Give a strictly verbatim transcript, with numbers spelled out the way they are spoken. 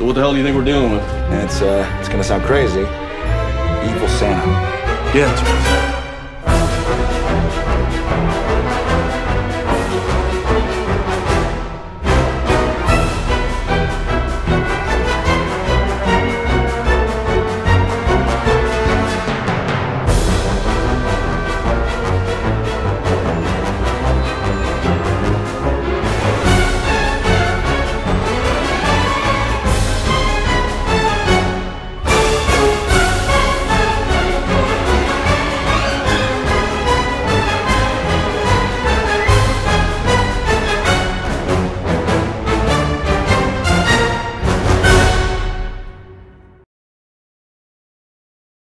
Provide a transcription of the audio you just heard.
So what the hell do you think we're dealing with? It's, uh, it's gonna sound crazy. Evil Santa. Yeah, that's right.